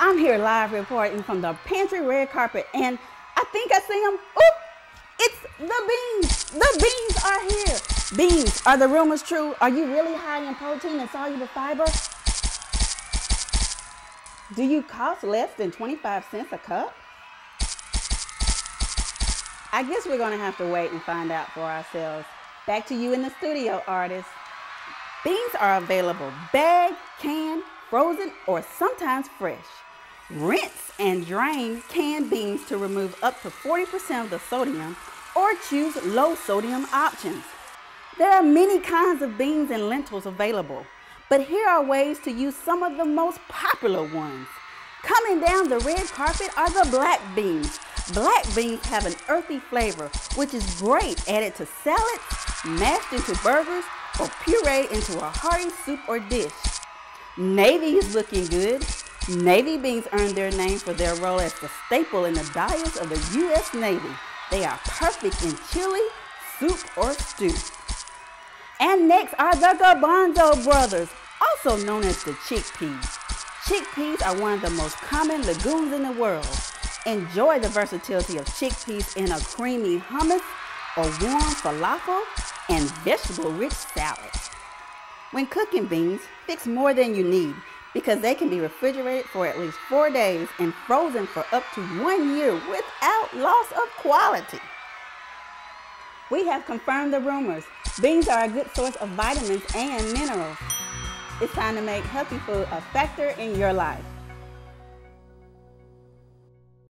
I'm here live reporting from the pantry red carpet, and I think I see them. Oop! It's the beans. The beans are here. Beans, are the rumors true? Are you really high in protein and soluble fiber? Do you cost less than 25 cents a cup? I guess we're gonna have to wait and find out for ourselves. Back to you in the studio, artists. Beans are available bagged, canned, frozen, or sometimes fresh. Rinse and drain canned beans to remove up to 40% of the sodium, or choose low sodium options. There are many kinds of beans and lentils available, but here are ways to use some of the most popular ones. Coming down the red carpet are the black beans. Black beans have an earthy flavor, which is great added to salads, mashed into burgers, or pureed into a hearty soup or dish. Navy is looking good. Navy beans earned their name for their role as the staple in the diets of the U.S. Navy. They are perfect in chili, soup, or stew. And next are the Garbanzo brothers, also known as the chickpeas. Chickpeas are one of the most common legumes in the world. Enjoy the versatility of chickpeas in a creamy hummus or warm falafel and vegetable-rich salad. When cooking beans, fix more than you need, because they can be refrigerated for at least 4 days and frozen for up to 1 year without loss of quality. We have confirmed the rumors. Beans are a good source of vitamins and minerals. It's time to make healthy food a factor in your life.